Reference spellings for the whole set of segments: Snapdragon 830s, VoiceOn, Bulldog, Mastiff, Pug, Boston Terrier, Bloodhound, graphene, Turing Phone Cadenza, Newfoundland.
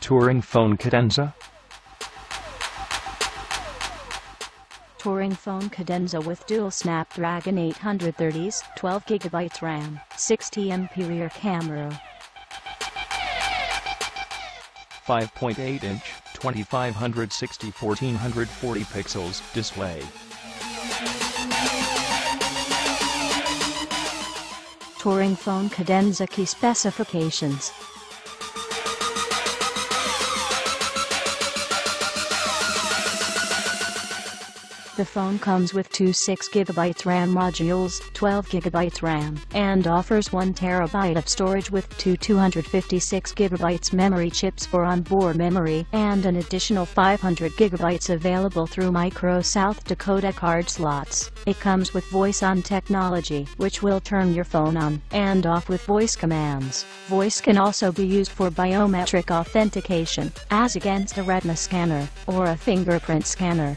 Turing Phone Cadenza. Turing Phone Cadenza with dual Snapdragon 830s, 12GB RAM, 60MP rear camera, 5.8-inch, 2560x1440 pixels display. Turing Phone Cadenza key specifications. The phone comes with two 6GB RAM modules, 12GB RAM, and offers 1TB of storage with two 256GB memory chips for onboard memory and an additional 500GB available through micro South Dakota card slots. It comes with VoiceOn technology, which will turn your phone on and off with voice commands. Voice can also be used for biometric authentication, as against a retina scanner or a fingerprint scanner.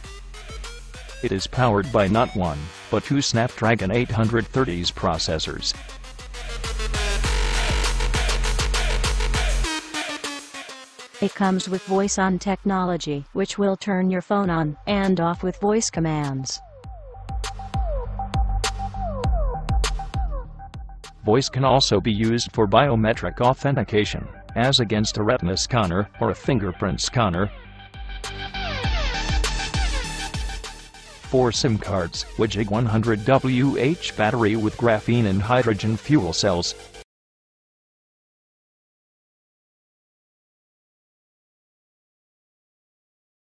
It is powered by not one, but two Snapdragon 830s processors. It comes with VoiceOn technology, which will turn your phone on and off with voice commands. Voice can also be used for biometric authentication, as against a retina scanner or a fingerprint scanner. 4 SIM cards, WIG 100Wh battery with graphene and hydrogen fuel cells.